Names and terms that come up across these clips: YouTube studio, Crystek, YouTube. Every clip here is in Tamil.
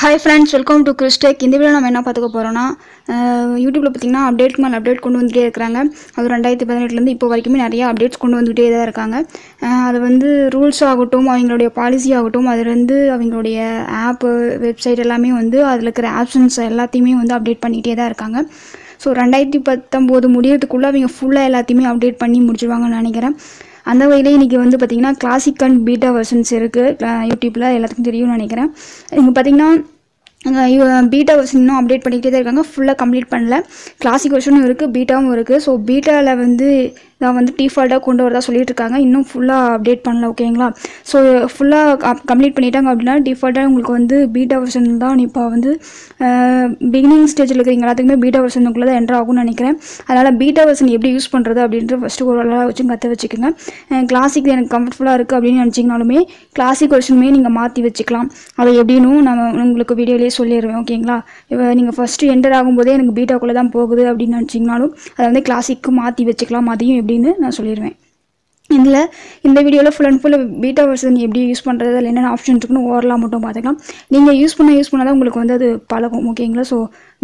Hi friends, welcome to Crystek. In this video, we are going to talk YouTube. We are going to update updates rules, policy, app, website, options, update. So, we update அந்த வகையில இன்னைக்கு வந்து பாத்தீங்கன்னா கிளாசிக் அண்ட் பீட்டா வெர்ஷன்ஸ் இருக்கு YouTubeல எல்லாத்துக்கும் தெரியும் நினைக்கிறேன். இங்க பாத்தீங்கன்னா பீட்டா வெர்ஷன் இன்னும் அப்டேட் பண்ணிட்டே தான் இருக்காங்க. ஃபுல்லா கம்ப்ளீட் பண்ணல. கிளாசிக் வெர்ஷனும் இருக்கு, பீட்டாவும் இருக்கு. சோ பீட்டால வந்து நான் வந்து டிஃபால்ட்டா கொண்டு வரதா சொல்லிட்டு இருக்காங்க. இன்னும் ஃபுல்லா அப்டேட் பண்ணல, ஓகேங்களா? சோ ஃபுல்லா கம்ப்ளீட் பண்ணிட்டாங்க அப்படினா டிஃபால்ட்டா உங்களுக்கு வந்து பீட்டா வெர்ஷன் தான் இப்போ வந்து beginning ஸ்டேஜ்ல இருக்கீங்க. அதுக்குமே பீட்டா வெர்ஷனுக்குள்ள தான் என்டர் ஆகும்னு நினைக்கிறேன். அதனால பீட்டா வெர்ஷன் எப்படி யூஸ் பண்றது அப்படின்றது ஃபர்ஸ்ட் ஒரு அளவா வச்சு கத்து வச்சுக்கங்க. கிளாசிக் எனக்கு கம்ஃபர்ட்டபிளா இருக்கு அப்படினு நினைச்சீங்கனாலுமே கிளாசிக் வெர்ஷனமே நீங்க மாத்தி வச்சுக்கலாம். அது எப்படினு நான் உங்களுக்கு வீடியோலயே சொல்லிடுறேன், ஓகேங்களா? நீங்க ஃபர்ஸ்ட் என்டர் ஆகும்போதே எனக்கு பீட்டாக்குள்ள தான் போகுது அப்படினு நினைச்சீங்கனாலும் அத வந்து கிளாசிக்கு மாத்தி வச்சுக்கலாம். அதையும் நான் சொல்லிடுவேன். இந்த வீடியோல full and full beta version எப்படி யூஸ் பண்றது, அதுல என்னென்ன ஆப்ஷன்ஸ் இருக்குன்னு ஓரலாம் மட்டும் பார்த்துக்கலாம். நீங்க யூஸ் பண்ணாதான் உங்களுக்கு வந்து அது பழகும், ஓகேங்களா? சோ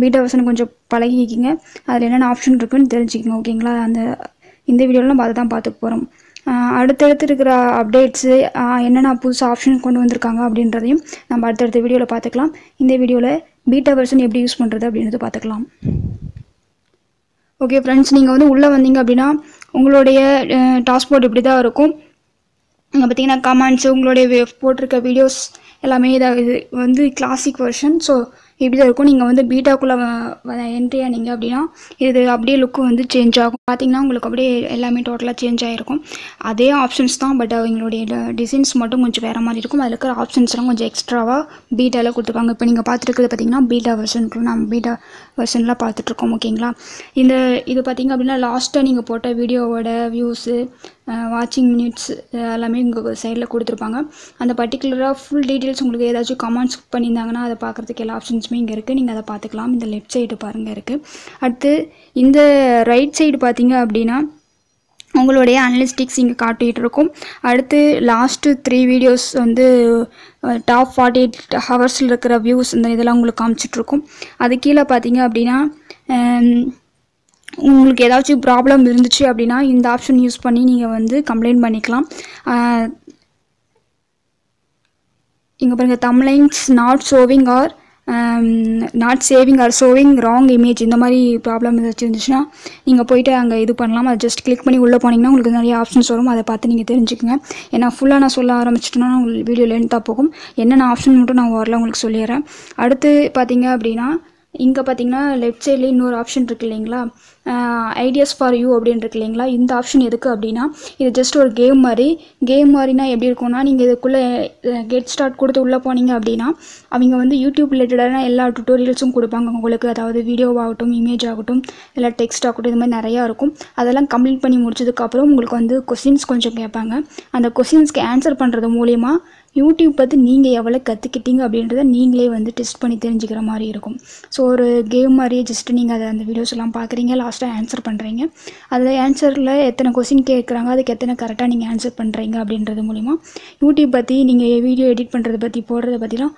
பீட்டா வெர்ஷன் கொஞ்சம் பழகிக்கிங்க, அதுல என்னென்ன ஆப்ஷன் இருக்குன்னு தெரிஞ்சுக்கங்க, ஓகேங்களா? அந்த இந்த வீடியோல நம்ம அதை தான் பார்த்துக்க போறோம். அடுத்தடுத்து இருக்கிற அப்டேட்ஸ் என்னென்ன புதுசு ஆப்ஷன் கொண்டு வந்திருக்காங்க அப்படின்றதையும் நம்ம அடுத்தடுத்த வீடியோல பார்த்துக்கலாம். இந்த வீடியோல பீட்டா வெர்ஷன் எப்படி யூஸ் பண்றது அப்படின்றது பார்த்துக்கலாம். ஓகே ஃப்ரெண்ட்ஸ், நீங்க வந்து உள்ள வந்தீங்க அப்படினா உங்களுடைய டாஸ்க் போர்ட் இப்படி தான் இருக்கும். இங்க பாத்தீங்கன்னா கமெண்ட்ஸ், உங்களுடைய போட்டிருக்க வீடியோஸ் எல்லாமே இது வந்து கிளாசிக் வெர்ஷன். சோ இப்படி தான் இருக்கும். நீங்க வந்து பீட்டாக்குள்ள என்ட்ரி ஆனீங்க அப்படினா இது அப்படியே லுக் வந்து சேஞ்ச் ஆகும். பாத்தீங்கன்னா உங்களுக்கு அப்படியே எல்லாமே டோட்டலா சேஞ்ச் ஆயிருக்கும். அதே ஆப்ஷன்ஸ் தான், பட் அவங்களுடைய டிசைன்ஸ் மட்டும் கொஞ்சம் வேற மாதிரி இருக்கும். அதுல இருக்கிற ஆப்ஷன்ஸ்லாம் கொஞ்சம் எக்ஸ்ட்ராவா பீட்டால கொடுத்துருப்பாங்க. இப்போ நீங்க பார்த்துட்டு பாத்தீங்கன்னா பீட்டா வெர்ஷனுக்கு நம்ம பீட்டா வெர்ஷன்லாம் பார்த்துட்டு இருக்கோம், ஓகேங்களா? இது பார்த்தீங்க அப்படின்னா லாஸ்ட்டாக நீங்கள் போட்ட வீடியோவோட வியூஸு, வாட்சிங் மினிட்ஸ் எல்லாமே உங்கள் சைடில் கொடுத்துருப்பாங்க. அந்த பர்டிகுலராக ஃபுல் டீட்டெயில்ஸ் உங்களுக்கு ஏதாச்சும் கமெண்ட்ஸ் பண்ணியிருந்தாங்கன்னா அதை பார்க்குறதுக்கு எல்லா ஆப்ஷன்ஸுமே இங்கே இருக்குது. நீங்கள் அதை பார்த்துக்கலாம். இந்த லெஃப்ட் சைடு பாருங்கள் இருக்குது. அடுத்து இந்த ரைட் சைடு பார்த்தீங்க அப்படின்னா உங்களுடைய அனலிஸ்டிக்ஸ் இங்கே காட்டிகிட்டு இருக்கும். அடுத்து லாஸ்ட்டு 3 வீடியோஸ் வந்து டாப் 48 ஹவர்ஸில் இருக்கிற வியூஸ் இந்த இதெல்லாம் உங்களுக்கு காமிச்சிட்ருக்கும். அது கீழே பார்த்தீங்க அப்படின்னா உங்களுக்கு ஏதாச்சும் ப்ராப்ளம் இருந்துச்சு அப்படின்னா இந்த ஆப்ஷன் யூஸ் பண்ணி நீங்கள் வந்து கம்ப்ளைண்ட் பண்ணிக்கலாம். இங்கே பாருங்கள், thumbnails not showing or not saving or showing wrong image, இந்த மாதிரி ப்ராப்ளம் ஏதாச்சும் இருந்துச்சுன்னா நீங்கள் போய்ட்டு அங்கே இது பண்ணலாம். அதை ஜஸ்ட் கிளிக் பண்ணி உள்ளே போனீங்கன்னா உங்களுக்கு நிறைய ஆப்ஷன்ஸ் வரும். அதை பார்த்து நீங்கள் தெரிஞ்சுக்கோங்க. ஏன்னா ஃபுல்லாக நான் சொல்ல ஆரம்பிச்சிட்டோன்னா உங்களுக்கு வீடியோ லென்த்தாக போகும். என்னென்ன ஆப்ஷன் மட்டும் நான் வரலாம் உங்களுக்கு சொல்லிடுறேன். அடுத்து பார்த்தீங்க அப்படின்னா இங்கே பார்த்தீங்கன்னா லெஃப்ட் சைட்லேயே இன்னொரு ஆப்ஷன் இருக்குது இல்லைங்களா, ஐடியாஸ் ஃபார் யூ அப்படின்னு இருக்கு இல்லைங்களா? இந்த ஆப்ஷன் எதுக்கு அப்படின்னா இது ஜஸ்ட் ஒரு கேம் மாதிரினா எப்படி இருக்கும்னா நீங்கள் இதுக்குள்ளே கெட் ஸ்டார்ட் கொடுத்து உள்ளே போனீங்க அப்படின்னா அவங்க வந்து யூடியூப் ரிலேட்டடான எல்லா டுட்டோரியல்ஸும் கொடுப்பாங்க உங்களுக்கு. அதாவது வீடியோவாகட்டும், இமேஜ் ஆகட்டும், இல்லை டெக்ஸ்ட் ஆகட்டும், இது மாதிரி நிறையா இருக்கும். அதெல்லாம் கம்ப்ளீட் பண்ணி முடிச்சதுக்கப்புறம் உங்களுக்கு வந்து கொஸ்டின்ஸ் கொஞ்சம் கேட்பாங்க. அந்த கொஸ்டின்ஸ்க்கு ஆன்சர் பண்ணுறது மூலயமா யூடியூப் பார்த்து நீங்கள் எவ்வளோ கற்றுக்கிட்டீங்க அப்படின்றத நீங்களே வந்து டெஸ்ட் பண்ணி தெரிஞ்சுக்கிற மாதிரி இருக்கும். ஸோ ஒரு கேம் மாதிரியே ஜஸ்ட் நீங்கள் அதை அந்த வீடியோஸ் எல்லாம் பார்க்குறீங்க, லாஸ்ட்டாக ஆன்சர் பண்ணுறீங்க. அதில் ஆன்சரில் எத்தனை கொஸ்டின் கேட்குறாங்க, அதுக்கு எத்தனை கரெக்டாக நீங்கள் ஆன்சர் பண்ணுறீங்க அப்படின்றது மூலிமா யூடியூப் பற்றி, நீங்கள் வீடியோ எடிட் பண்ணுறதை பற்றி, போடுறதை பற்றிலாம்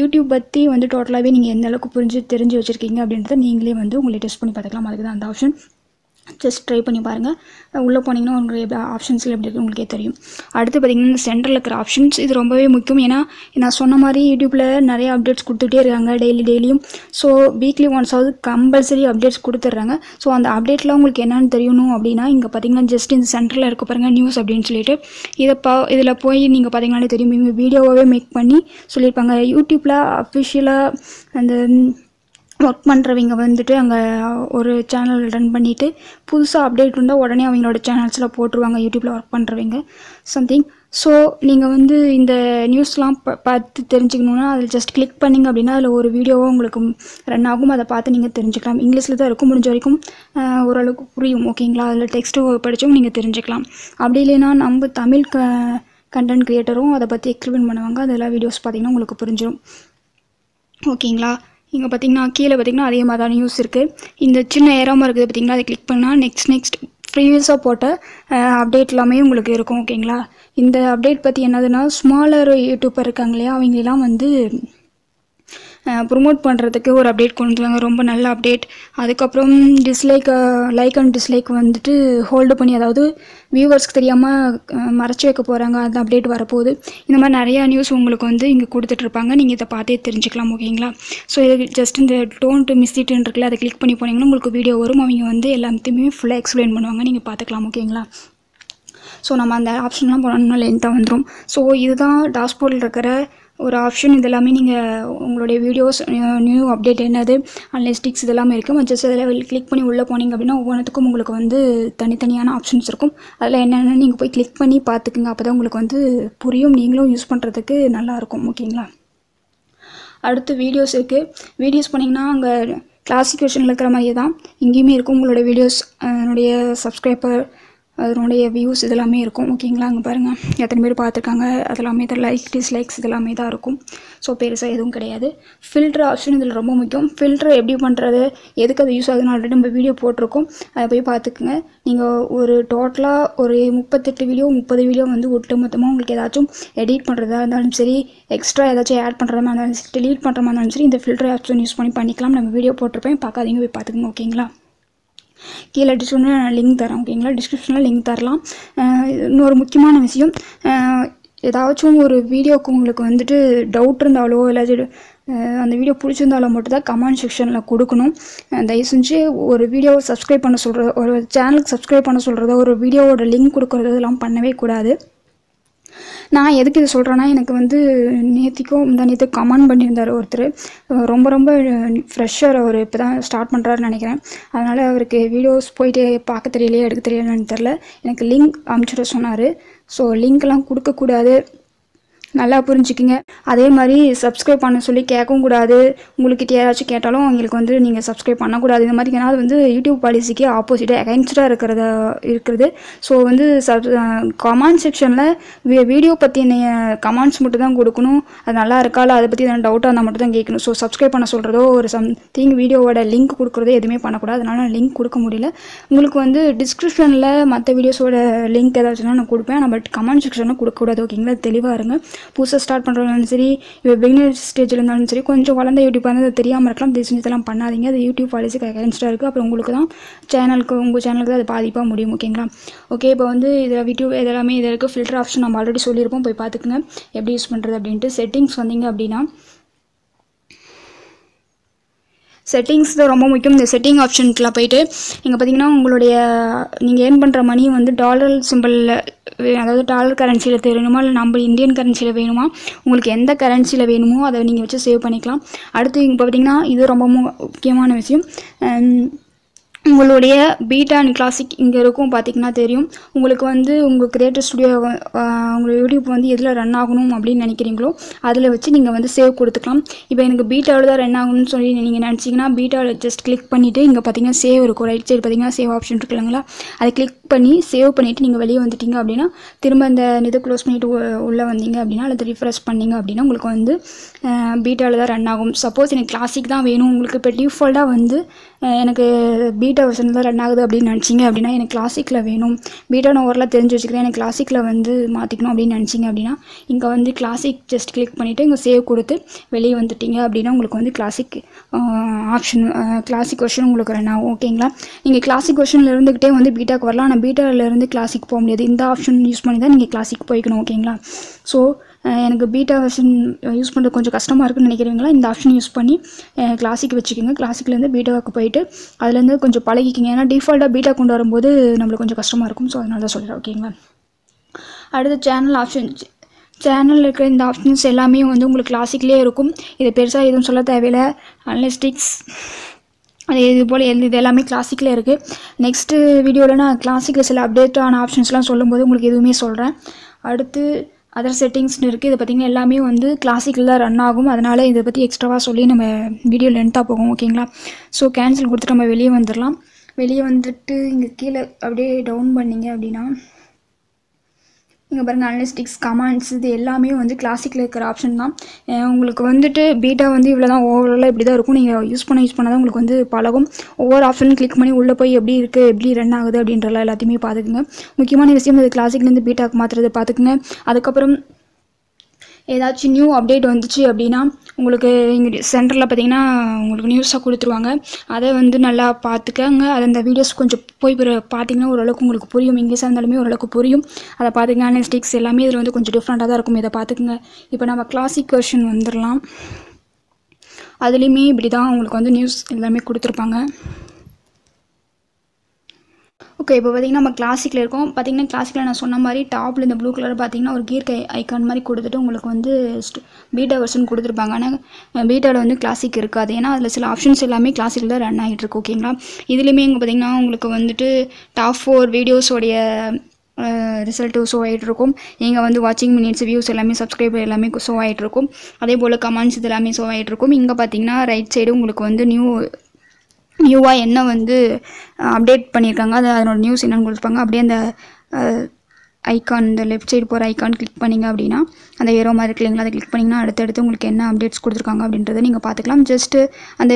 யூடியூப் பற்றி வந்து டோட்டலாகவே நீங்கள் எந்த அளவுக்கு தெரிஞ்சு வச்சுருக்கீங்க அப்படின்றத நீங்களே வந்து உங்களை டெஸ்ட் பண்ணி பார்த்துக்கலாம். அதுக்கு தான் அந்த ஆப்ஷன். ஜஸ்ட் ட்ரை பண்ணி பாருங்கள். உள்ளே போனீங்கன்னா உங்களுடைய ஆப்ஷன்ஸில் எப்படி இருக்குது உங்களுக்கே தெரியும். அடுத்து பார்த்திங்கன்னா இந்த சென்டரில் இருக்கிற ஆப்ஷன்ஸ் இது ரொம்பவே முக்கியம். ஏன்னா நான் சொன்ன மாதிரி யூடியூப்பில் நிறைய அப்டேட்ஸ் கொடுத்துட்டே இருக்காங்க டெய்லியும். ஸோ வீக்லி ஒன்ஸாவது கம்பல்சரி அப்டேட்ஸ் கொடுத்துட்றாங்க. ஸோ அந்த அப்டேட்லாம் உங்களுக்கு என்னென்னு தெரியணும் அப்படின்னா இங்கே பார்த்திங்கன்னா ஜஸ்ட் இந்த சென்டரில் இருக்க பாருங்கள் நியூஸ் அப்படின்னு சொல்லிட்டு இதில் போய் நீங்கள் பார்த்திங்கனாலே தெரியும். இவங்க வீடியோவாகவே மேக் பண்ணி சொல்லியிருப்பாங்க. யூடியூப்பில் அஃபிஷியலாக அந்த ஒர்க் பண்ணுறவங்க வந்துட்டு அங்கே ஒரு சேனல் ரன் பண்ணிவிட்டு புதுசாக அப்டேட் இருந்தால் உடனே அவங்களோட சேனல்ஸில் போட்டுருவாங்க, யூடியூப்பில் ஒர்க் பண்ணுறவங்க சம்திங். ஸோ நீங்கள் வந்து இந்த நியூஸ்லாம் பார்த்து தெரிஞ்சுக்கணுன்னா அதில் ஜஸ்ட் கிளிக் பண்ணிங்க அப்படின்னா அதில் ஒரு வீடியோவாக உங்களுக்கு ரன் ஆகும். அதை பார்த்து நீங்கள் தெரிஞ்சுக்கலாம். இங்கிலீஷில் தான் இருக்கும், முடிஞ்ச வரைக்கும் ஓரளவுக்கு புரியும், ஓகேங்களா? அதில் டெக்ஸ்ட்டு படித்தும் நீங்கள் தெரிஞ்சுக்கலாம். அப்படி இல்லைன்னா நம்ம தமிழ் கண்டென்ட் க்ரியேட்டரும் அதை பற்றி எக்ஸ்பிளைன் பண்ணுவாங்க. அதெல்லாம் வீடியோஸ் பார்த்திங்கன்னா உங்களுக்கு புரிஞ்சிடும், ஓகேங்களா? இங்கே பார்த்திங்கன்னா கீழே பார்த்திங்கன்னா அதே மாதிரி தான் நியூஸ் இருக்குது. இந்த சின்ன ஏராமல் இருக்குது பார்த்திங்கன்னா அதை கிளிக் பண்ணால் நெக்ஸ்ட் ப்ரீவியஸாக போட்ட அப்டேட் எல்லாமே உங்களுக்கு இருக்கும், ஓகேங்களா? இந்த அப்டேட் பற்றி என்னதுன்னா ஸ்மாலர் யூடியூப்பர் இருக்காங்க இல்லையா, அவங்களெல்லாம் வந்து promote பண்றதுக்கு ஒரு அப்டேட் கொண்டு வந்தாங்க ரொம்ப நல்ல அப்டேட் அதுக்கு அப்புறம் dislike like and dislike வந்துட்டு ஹோல்ட் பண்ணி அதாவது வியூவர்ஸ்க்கு தெரியாம மறைச்சு வைக்க போறாங்க அந்த அப்டேட் வர போகுது இந்த மாதிரி நிறைய நியூஸ் உங்களுக்கு வந்து இங்க கொடுத்துட்டு இருப்பாங்க நீங்க இத பாத்தே தெரிஞ்சிக்கலாம் ஓகேங்களா சோ just இந்த don't miss it ன்னு இருக்குல அத click பண்ணி போனீங்கன்னா உங்களுக்கு வீடியோ வரும் அவங்க வந்து எல்லாத்தையுமே full explain பண்ணுவாங்க நீங்க பாத்துக்கலாம் ஓகேங்களா So, we have option to So, this is the dashboard. ஒரு ஆப்ஷன் இதெல்லாம் நீங்க உங்களுடைய वीडियोस நியூ அப்டேட் என்னது அனலிஸ்டிக்ஸ் இதெல்லாம் இருக்கு just அதல கிளிக் பண்ணி உள்ள போனீங்க அப்படினா ஒவ்வொருத்துக்கும் உங்களுக்கு வந்து தனித்தனியான ஆப்ஷன்ஸ் இருக்கும் அதல என்னென்ன நீங்க போய் கிளிக் பண்ணி பாத்துக்கங்க அப்பதான் உங்களுக்கு வந்து புரியும் நீங்களும் யூஸ் பண்றதுக்கு நல்லா இருக்கும் ஓகேங்களா அடுத்து வீடியோஸ் இருக்கு வீடியோஸ் பண்ணீங்கனா அங்க கிளாசிஃபிகேஷன்ல இருக்கிற மாதிரியே தான் இங்கேயும் இருக்கும் உங்களுடைய வீடியோஸ் உங்களுடைய சப்ஸ்கிரைபர் அதனுடைய views இதெல்லாம் இருக்கும் ஓகேங்களா அங்க பாருங்க எத்தனை பேர் பாத்துட்டாங்க அதெல்லாம் லைக் டிஸ்லைக்ஸ் இதெல்லாம் தான் இருக்கும் சோ பெருசா எதுவும் கிடையாது filter ஆப்ஷன் இதுல ரொம்ப முக்கியம் filter எப்படி பண்றது எதுக்கு அது யூஸ் ஆகுதுன்னு ஆல்ரெடி நம்ம வீடியோ போட்டுருக்கோம் அத போய் பாத்துக்கங்க நீங்க ஒரு டோட்டலா ஒரு 38 வீடியோ 30 வீடியோ வந்து ஒட்டுமொத்தமா உங்களுக்கு ஏதாச்சும் எடிட் பண்றதா இருந்தாலும் சரி எக்ஸ்ட்ரா ஏதாச்சும் ஆட் பண்றதா இருந்தாலும் சரி delete பண்றதா இருந்தாலும் சரி இந்த filter ஆப்ஷன் யூஸ் பண்ணி பண்ணிக்கலாம் நம்ம வீடியோ போட்டுருப்பேன் பார்க்காதீங்க போய் பாத்துக்கங்க ஓகேங்களா கீழ டிஸ்கிரிப்ஷன்ல லிங்க் தரேன் ஓகேங்களா டிஸ்கிரிப்ஷன்ல லிங்க் தரலாம் இன்னொரு முக்கியமான விஷயம் ஏதாச்சும் ஒரு வீடியோக்கு உங்களுக்கு வந்துட்டு டவுட் இருந்தாலோ இல்ல அந்த வீடியோ பிடிச்சிருந்தாலோ மட்டும் தான் கமெண்ட் செக்ஷன்ல கொடுக்கணும் தயவு செஞ்சு ஒரு வீடியோவை சப்ஸ்கிரைப் பண்ண சொல்ற ஒரு சேனலுக்கு சப்ஸ்கிரைப் பண்ண சொல்றதோ ஒரு வீடியோவோட லிங்க் கொடுக்கிறதெல்லாம் பண்ணவே கூடாது நான் எதுக்கு இது சொல்றேனா எனக்கு வந்து நேத்திக்கும் முந்தானேத்து கமெண்ட் பண்ணியிருந்தார் ஒருத்தர் ரொம்ப ரொம்ப ஃப்ரெஷர் அவர் இப்பதான் ஸ்டார்ட் பண்றாருன்னு நினைக்கிறேன் அதனால அவருக்கு வீடியோஸ் போய்ட்டே பார்க்க தெரியலையே எடுக்க தெரியலன்னு தெரியல எனக்கு லிங்க் அனுப்பிச்சுட சொன்னாரு சோ லிங்க்லாம் கொடுக்க கூடாது நல்லா புரிஞ்சுக்கிங்க அதே மாதிரி subscribe பண்ண சொல்லி கேட்கவும் கூடாது உங்களுக்கு யாராச்சும் கேட்டாலும் உங்களுக்கு வந்து நீங்க subscribe பண்ண கூடாது இந்த மாதிரினா அது வந்து YouTube பாலிசிக்கு ஆப்போசிட்டா அகைன்ஸ்டா இருக்குது சோ வந்து கமெண்ட் செக்ஷன்ல வீடியோ பத்தின கமெண்ட்ஸ் மட்டும் தான் கொடுக்கணும் அது நல்லா இருக்கால அத பத்தி ஏதாவது டவுட் இருந்தா மட்டும் தான் கேட்கணும் சோ subscribe பண்ண சொல்றதோ ஒரு something வீடியோவோட லிங்க் கொடுக்கிறதோ எதுமே பண்ண கூடாது அதனால நான் லிங்க் கொடுக்க முடியல உங்களுக்கு வந்து டிஸ்கிரிப்ஷன்ல மத்த வீடியோஸோட லிங்க் ஏதாச்சும்னா நான் கொடுப்பேன் பட் கமெண்ட் செக்ஷன்ல கொடுக்க கூடாது ஓகேங்களா தெளிவா இருங்க பூச ஸ்டார்ட் பண்றவங்களும் சரி இவ பிகினர் ஸ்டேஜ்ல இருந்தாலும் சரி கொஞ்சம் வளர்ந்த யூடியூப் வந்து தெரியாம இருக்கலாம் தெரிஞ்சதெல்லாம் பண்ணாதீங்க அது யூடியூப் பாலிசிக்கு அகைன்ஸ்டா இருக்கு அப்புறம் உங்களுக்கு தான் சேனலுக்கு உங்க சேனலுக்கு அது பாதிப்பா முடியும் ஓகேங்களா ஓகே இப்போ வந்து இதுல வீடியோ இதெல்லாம் இத இருக்கு ஃபில்டர் ஆப்ஷன் நம்ம ஆல்ரெடி சொல்லிருப்போம் போய் பாத்துக்கங்க எப்படி யூஸ் பண்றது அப்படினு செட்டிங்ஸ் வந்தீங்க அப்படினா Settings தான் ரொம்ப முக்கியம் இந்த செட்டிங் ஆப்ஷன்ல போய்ட்டு நீங்க பாத்தீங்கன்னா உங்களுடைய நீங்க earn பண்ற மணி வந்து டாலர் சிம்பல்ல அதாவது டாலர் கரன்சில தெரியுமா இல்ல நம்ம இந்தியன் கரன்சில வேணுமா உங்களுக்கு எந்த கரன்சில வேணுமோ அதை நீங்க வச்சு சேவ் பண்ணிக்கலாம் அடுத்து இங்க பாத்தீங்கன்னா இது ரொம்ப முக்கியமான விஷயம் உங்களுடைய பீட்டா அண்ட் கிளாசிக் இங்க இருக்கும் பாத்தீங்கன்னா தெரியும் உங்களுக்கு வந்து உங்க கிரியேட்டர் ஸ்டுடியோ உங்க YouTube வந்து எதுல ரன் ஆகணும் அப்படி நினைக்கிறீங்களோ அதுல வச்சு நீங்க வந்து சேவ் கொடுத்துக்கலாம் இப்போ எனக்கு பீட்டால தான் ரன் ஆகணும்னு சொல்லி நீங்க நினைச்சீங்கனா பீட்டால just கிளிக் பண்ணிட்டு இங்க பாத்தீங்கன்னா சேவ் இருக்கும் ரைட் சைடு பாத்தீங்கன்னா சேவ் ஆப்ஷன் இருக்குங்களா அதை கிளிக் பண்ணி சேவ் பண்ணிட்டு நீங்க வெளிய வந்துட்டீங்க அப்படினா திரும்ப அந்த இத க்ளோஸ் பண்ணிட்டு உள்ள வந்தீங்க அப்படினா அத ரிஃப்ரெஷ் பண்ணீங்க அப்படினா உங்களுக்கு வந்து பீட்டால தான் ரன் ஆகும் சப்போஸ் எனக்கு கிளாசிக் தான் வேணும் உங்களுக்கு இப்போ டிஃபால்ட்டா வந்து எனக்கு பீட்டா வெர்ஷன்ல ரன் ஆகுது அப்படி நினைச்சீங்க அப்படினா எனக்கு கிளாசிக்ல வேணும் பீட்டா நோர்ல தெரிஞ்சு வச்சிருக்கேன் எனக்கு கிளாசிக்ல வந்து மாத்திக்கணும் அப்படி நினைச்சீங்க அப்படினா இங்க வந்து கிளாசிக் just click பண்ணிட்டு இங்க சேவ் கொடுத்து வெளிய வந்துட்டீங்க அப்படினா உங்களுக்கு வந்து கிளாசிக் ஆப்ஷன் கிளாசிக் வெர்ஷன் உங்களுக்கு ரன் ஆகும் ஓகேங்களா நீங்க கிளாசிக் வெர்ஷன்ல இருந்துகிட்டே வந்து பீட்டாக்கு வரலாம் ஆனா பீட்டால இருந்து கிளாசிக் போக முடியாது இந்த ஆப்ஷன் யூஸ் பண்ணி தான் நீங்க கிளாசிக் போய்க்கணும் ஓகேங்களா சோ எனக்கு பீட்டா வெர்ஷன் யூஸ் பண்றது கொஞ்சம் கஷ்டமா இருக்குன்னு நினைக்கிறீங்களா இந்த ஆப்ஷன் யூஸ் பண்ணி கிளாசிக் வெச்சுக்கிங்க கிளாசிக்ல இருந்து பீட்டாக்கு போயிடு அதுல இருந்து கொஞ்சம் பழகிக்கிங்க ஏன்னா டிஃபால்ட்டா பீட்டா கொண்டு வரும்போது நமக்கு கொஞ்சம் கஷ்டமா இருக்கும் சோ அதனால தான் சொல்றேன் ஓகேங்களா அடுத்து சேனல் ஆப்ஷன் சேனல்ல இருக்க இந்த ஆப்ஷன்ஸ் எல்லாமே வந்து உங்களுக்கு கிளாசிக்லயே இருக்கும் இது பெருசா எதுவும் சொல்ல தேவையில்ல அனலிஸ்டிக்ஸ் இது போல இது எல்லாமே கிளாசிக்ல இருக்கு நெக்ஸ்ட் வீடியோல நான் கிளாசிக்ல சில அப்டேட் ஆன ஆப்ஷன்ஸ்லாம் சொல்லும்போது உங்களுக்கு எதுவுமே சொல்றேன் அடுத்து அதர் செட்டிங்ஸ் இருக்கு இது பாத்தீங்கன்னா எல்லாமே வந்து கிளாசிக்கல தான் ரன் ஆகும் அதனால இத பத்தி எக்ஸ்ட்ராவா சொல்லி நம்ம வீடியோ லென்த்தா போகும் ஓகேங்களா சோ கேன்சல் கொடுத்துட்டு நம்ம வெளிய வந்துறலாம் வெளிய வந்துட்டு இங்க கீழ அப்படியே டவுன் பண்ணீங்க அப்படினா இங்க பாருங்க அனலிஸ்டிக்ஸ் கமெண்ட்ஸ் இது எல்லாமே வந்து கிளாசிக்ல இருக்கிற ஆப்ஷன் தான் உங்களுக்கு வந்துட்டு பீட்டா வந்து இவ்வளவு தான் ஓவராலா இப்படி தான் இருக்கும் நீங்க யூஸ் பண்ணாதான் உங்களுக்கு வந்து பழகும் ஒவ்வொரு ஆப்ஷன் கிளிக் பண்ணி உள்ள போய் எப்படி இருக்கு எப்படி ரன் ஆகுது அப்படின்றல எல்லாத்தையுமே பாத்துக்கங்க முக்கியமான விஷயம் இது கிளாசிக்ல இருந்து பீட்டாக்கு மாத்துறது பாத்துக்கங்க அதுக்கு அப்புறம் ஏதாச்சும் நியூ அப்டேட் வந்துச்சு அப்படினா உங்களுக்கு இங்க சென்டர்ல பாத்தீங்கன்னா உங்களுக்கு நியூஸா கொடுத்துருவாங்க அதை வந்து நல்லா பாத்துக்கங்க அந்த வீடியோஸ் கொஞ்சம் போய் பாத்தீங்கன்னா ஓரளவுக்கு உங்களுக்கு புரியும் இங்கிலீஷா இருந்தாலுமே ஓரளவுக்கு புரியும் அத பாத்தீங்கன்னா அனலிஸ்டிக்ஸ் எல்லாமே இதுல வந்து கொஞ்சம் டிஃபரண்டா தான் இருக்கும் இத பாத்துக்கங்க இப்போ நம்ம கிளாசிக் வெர்ஷன் வந்தறலாம் அதுலயுமே இப்படி தான் உங்களுக்கு வந்து நியூஸ் எல்லாமே கொடுத்துருவாங்க Okay, இப்போ பாத்தீங்கன்னா நம்ம கிளாசிக்ல இருக்கோம். பாத்தீங்கன்னா கிளாசிக்ல நான் சொன்ன மாதிரி டாப்ல இந்த ப்ளூ கலர் பாத்தீங்கன்னா ஒரு gear ஐகான் மாதிரி கொடுத்துட்டு உங்களுக்கு வந்து பீட்டா வெர்ஷன் கொடுத்துருபாங்க. ஆனா பீட்டால வந்து கிளாசிக் இருக்காது. ஏனா அதுல சில ஆப்ஷன்ஸ் எல்லாமே கிளாசிக்ல ரன் ஆயிட்டு இருக்கு. ஓகேங்களா? இதுலயுமே இங்க பாத்தீங்கன்னா உங்களுக்கு வந்துட்டு டாப் 4 வீடியோஸ் உடைய ரிசல்ட் ஷோ ஆயிட்டு இருக்கும். இங்க வந்து வாட்சிங் மினிட்ஸ் வியூஸ் எல்லாமே சப்ஸ்கிரைபர் எல்லாமே ஷோ ஆயிட்டு இருக்கும். அதே போல கமெண்ட்ஸ் இதெல்லாம் ஷோ ஆயிட்டு இருக்கும். இங்க பாத்தீங்கன்னா ரைட் சைடு உங்களுக்கு வந்து நியூவா என்ன வந்து அப்டேட் பண்ணிருக்காங்க அதனோட நியூஸ் என்னன்னு கொடுப்பாங்க அப்படியே அந்த ஐகான் இந்த லெஃப்ட் சைடு போற ஐகான் கிளிக் பண்ணீங்க அப்படினா அந்த ஏரோ மாதிரி இருக்குங்களா அதை கிளிக் பண்ணீங்கனா அடுத்து உங்களுக்கு என்ன அப்டேட்ஸ் கொடுத்திருக்காங்க அப்படின்றதை நீங்க பார்த்துக்கலாம் ஜஸ்ட் அந்த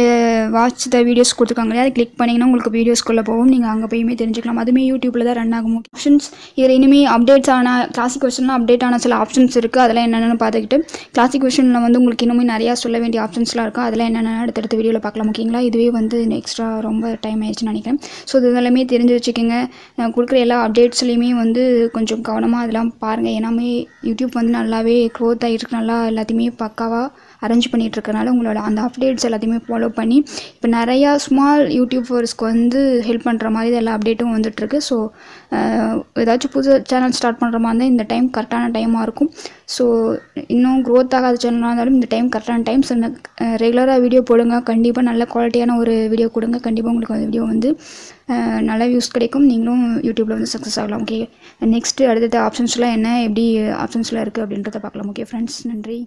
வாட்ச் தி வீடியோஸ் கொடுத்திருக்காங்க இல்லையா அதை கிளிக் பண்ணீங்கனா உங்களுக்கு வீடியோஸ்க்குள்ள போவும் நீங்க அங்க போய்மே தெரிஞ்சுக்கலாம் அதுமே YouTubeல தான் ரன் ஆகும் ஆப்ஷன்ஸ் இதுல இன்னுமே அப்டேட்ஸ் ஆன கிளாசிக் வெர்ஷன்ல அப்டேட் ஆன சில ஆப்ஷன்ஸ் இருக்கு அதெல்லாம் என்னன்னு பார்த்துக்கிட்டு கிளாசிக் வெர்ஷன்ல வந்து உங்களுக்கு இன்னுமே நிறைய சொல்ல வேண்டிய ஆப்ஷன்ஸ்லாம் இருக்கு அதெல்லாம் என்னன்னு அடுத்து வீடியோல பார்க்கலாம் ஓகேங்களா இதுவே வந்து எக்ஸ்ட்ரா ரொம்ப டைம் ஆயிடுச்சுன்னு நினைக்கிறேன் சோ இதெல்லாம் தெரிஞ்சு வச்சுக்கங்க நான் குடுக்குற எல்லா அப்டேட்ஸ்லயுமே வந்து கொஞ்சம் கவனமா அதெல்லாம் பாருங்க ஏனாமே YouTube வந்து நல்லாவே growth ஆயிட்டு இருக்கு நல்லா எல்லாத்தையுமே பக்காவா அரேஞ்ச் பண்ணிட்டு இருக்கனால உங்களோட அந்த அப்டேட்ஸ் எல்லாத்தையுமே ஃபாலோ பண்ணி இப்ப நிறைய ஸ்மால் யூடியூபர்ஸ்க்கு வந்து ஹெல்ப் பண்ற மாதிரி எல்லா அப்டேட்டும் வந்துட்டு இருக்கு சோ ஏதாச்சும் புது சேனல் ஸ்டார்ட் பண்ற மாதிரி இந்த டைம் கரெக்ட்டான டைமா இருக்கும் சோ இன்னும் growth ஆகாத சேனலா இருந்தாலும் இந்த டைம் கரெக்ட்டான டைம் ரெகுலரா வீடியோ போடுங்க கண்டிப்பா நல்ல குவாலிட்டியான ஒரு வீடியோ கொடுங்க கண்டிப்பா உங்களுக்கு அந்த வீடியோ வந்து நல்ல வியூஸ் கிடைக்கும் நீங்களும் YouTubeல வந்து சக்சஸ் ஆகலாம் ஓகே நெக்ஸ்ட் அடுத்த ஆப்ஷன்ஸ்லாம் என்ன எப்படி ஆப்ஷன்ஸ்லாம் இருக்கு அப்படின்றத பார்க்கலாம் ஓகே फ्रेंड्स நன்றி